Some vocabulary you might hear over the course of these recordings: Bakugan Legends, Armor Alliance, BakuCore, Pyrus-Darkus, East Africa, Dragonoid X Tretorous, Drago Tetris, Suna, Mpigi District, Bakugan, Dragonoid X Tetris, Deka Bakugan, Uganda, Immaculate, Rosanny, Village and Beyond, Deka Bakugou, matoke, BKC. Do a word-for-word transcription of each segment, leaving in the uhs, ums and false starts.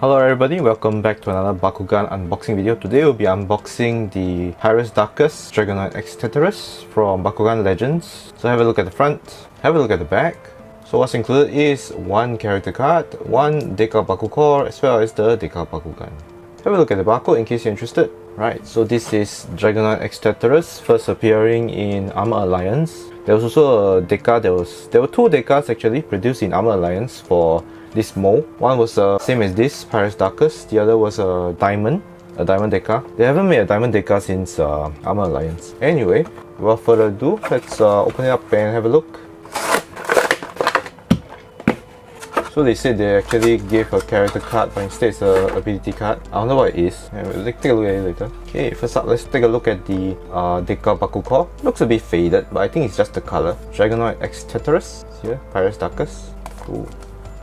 Hello everybody, welcome back to another Bakugan unboxing video. Today we'll be unboxing the Pyrus-Darkus Dragonoid X Tetris from Bakugan Legends. So have a look at the front, have a look at the back. So what's included is one character card, one Deka BakuCore, as well as the Deka Bakugan. Have a look at the barcode in case you're interested. Right, so this is Dragonoid X Tretorous, first appearing in Armor Alliance. There was also a Deka, there, was, there were two Dekas actually produced in Armor Alliance for this mold. One was the uh, same as this, Pyrus-Darkus, the other was a diamond, a diamond Deka. They haven't made a diamond Deka since uh, Armor Alliance. Anyway, without further ado, let's uh, open it up and have a look. So they said they actually gave a character card, but instead it's an ability card. I wonder what it is. Yeah, we'll take a look at it later. Okay, first up, let's take a look at the uh, Deka BakuCore. Looks a bit faded, but I think it's just the color. Dragonoid X Tetris. Here, Pyrus-Darkus. Cool.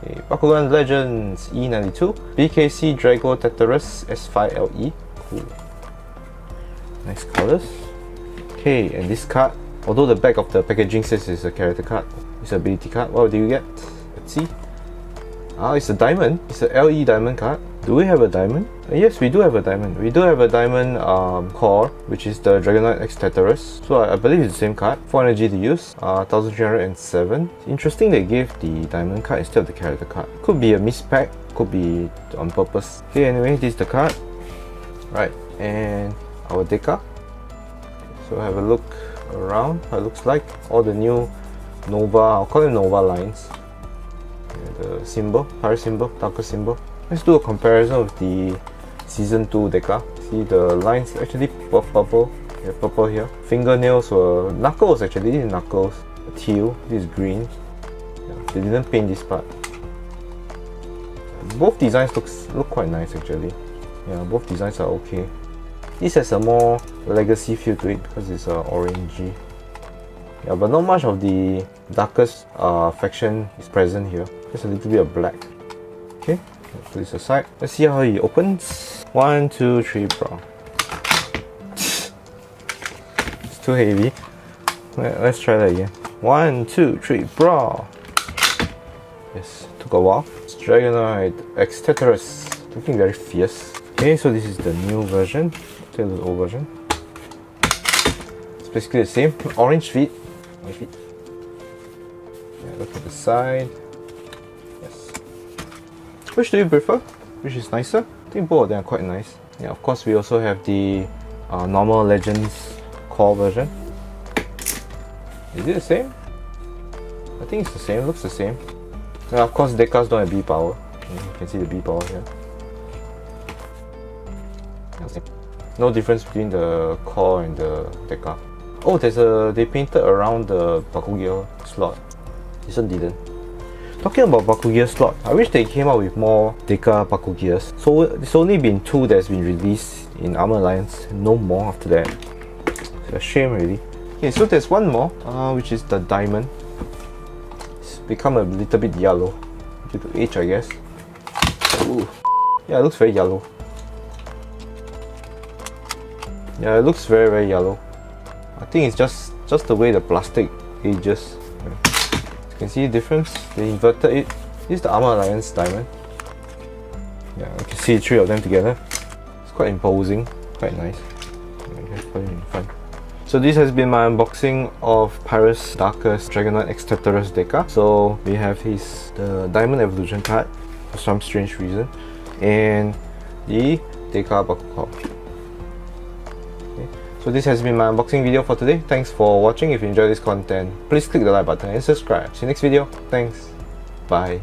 Okay, Bakugan Legends E ninety-two. B K C Drago Tetris S five L E. Cool. Nice colors. Okay, and this card, although the back of the packaging says it's a character card, it's an ability card. What do you get? Let's see. Ah, it's a diamond. It's a L E diamond card. Do we have a diamond? Uh, yes, we do have a diamond. We do have a diamond um, core, which is the Dragonoid X Tretorous. So I, I believe it's the same card. four energy to use, uh, one thousand three hundred seven. It's interesting they gave the diamond card instead of the character card. Could be a mispack, could be on purpose. Okay, anyway, this is the card. Right, and our Deka. So have a look around how it looks like. All the new Nova, I'll call it Nova lines. The symbol, Pyrus symbol, Darkus symbol. Let's do a comparison with the Season two Deka. See the lines actually purple, yeah, purple here. Fingernails were knuckles actually, these knuckles. Teal, this is green. Yeah, they didn't paint this part. Both designs looks, look quite nice actually. Yeah, both designs are okay. This has a more legacy feel to it because it's uh, orangey. Yeah, but not much of the darkest uh, faction is present here. Just a little bit of black. Okay, let's put this aside. Let's see how it opens. One, two, three, brown. It's too heavy. Let's try that again. One, two, three, brown. Yes, took a while. It's Dragonoid X Tretorous. Looking very fierce. Okay, so this is the new version. Take the old version. It's basically the same. Orange feet. Orange feet. Yeah, look at the side. Yes. Which do you prefer? Which is nicer? I think both of them are quite nice. Yeah, of course we also have the uh, normal Legends core version. Is it the same? I think it's the same, looks the same. And of course Dekas don't have B power. You can see the B power here. No difference between the core and the Deka. Oh, there's a they painted around the Bakugan slot. This one didn't. Talking about Bakugan slot, I wish they came out with more Deka Bakugans. So it's only been two that's been released in Armor Alliance, no more after that. It's a shame really. Okay, so there's one more, uh, which is the diamond. It's become a little bit yellow due to age, I guess. Ooh. Yeah, it looks very yellow. Yeah, it looks very very yellow. I think it's just just the way the plastic ages. You can see the difference, they inverted it. This is the Armor Alliance diamond. Yeah, you can see three of them together. It's quite imposing, quite nice. So this has been my unboxing of Pyrus-Darkus Dragonoid X Tretorous Deka. So we have his the Diamond Evolution card for some strange reason, and the Deka Bakugou. So this has been my unboxing video for today. Thanks for watching. If you enjoyed this content, please click the like button and subscribe. See you next video. Thanks. Bye.